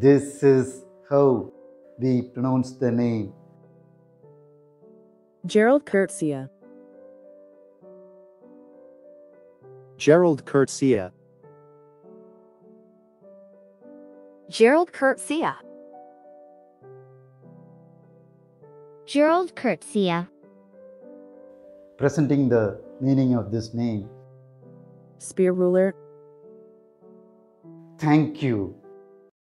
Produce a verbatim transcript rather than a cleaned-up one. This is how we pronounce the name. Gerald Coetzee. Gerald Coetzee. Gerald Coetzee. Gerald Coetzee. Presenting the meaning of this name. Spear ruler. Thank you.